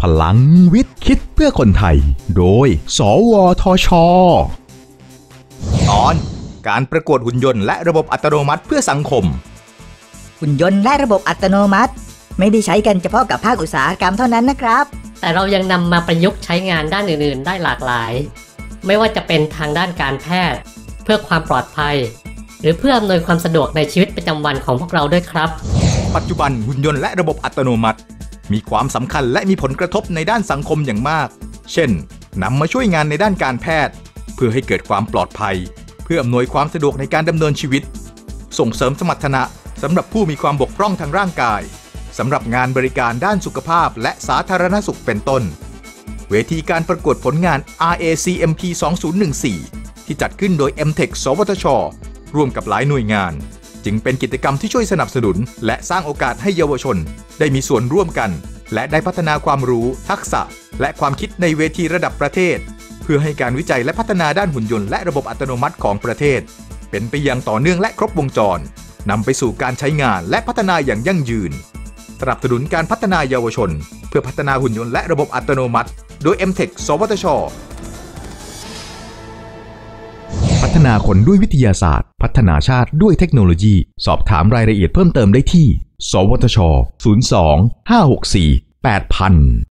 พลังวิทย์คิดเพื่อคนไทยโดยสวทช.ตอนการประกวดหุ่นยนต์และระบบอัตโนมัติเพื่อสังคมหุ่นยนต์และระบบอัตโนมัติไม่ได้ใช้กันเฉพาะกับภาคอุตสาหกรรมเท่านั้นนะครับแต่เรายังนำมาประยุกต์ใช้งานด้านอื่นๆได้หลากหลายไม่ว่าจะเป็นทางด้านการแพทย์เพื่อความปลอดภัยหรือเพื่ออำนวยความสะดวกในชีวิตประจำวันของพวกเราด้วยครับปัจจุบันหุ่นยนต์และระบบอัตโนมัติมีความสำคัญและมีผลกระทบในด้านสังคมอย่างมากเช่นนำมาช่วยงานในด้านการแพทย์เพื่อให้เกิดความปลอดภัยเพื่ออำนวยความสะดวกในการดำเนินชีวิตส่งเสริมสมรรถนะสำหรับผู้มีความบกพร่องทางร่างกายสำหรับงานบริการด้านสุขภาพและสาธารณสุขเป็นต้นเวทีการประกวดผลงาน RACMP 2014 ที่จัดขึ้นโดย MTech สวทช.ร่วมกับหลายหน่วยงานจึงเป็นกิจกรรมที่ช่วยสนับสนุนและสร้างโอกาสให้เยาวชนได้มีส่วนร่วมกันและได้พัฒนาความรู้ทักษะและความคิดในเวทีระดับประเทศเพื่อให้การวิจัยและพัฒนาด้านหุ่นยนต์และระบบอัตโนมัติของประเทศเป็นไปอย่างต่อเนื่องและครบวงจรนำไปสู่การใช้งานและพัฒนาอย่างยั่งยืนสนับสนุนการพัฒนาเยาวชนเพื่อพัฒนาหุ่นยนต์และระบบอัตโนมัติโดย MTech สวทช.พัฒนาคนด้วยวิทยาศาสตร์พัฒนาชาติด้วยเทคโนโลยีสอบถามรายละเอียดเพิ่มเติมได้ที่สวทช. 02 564 8000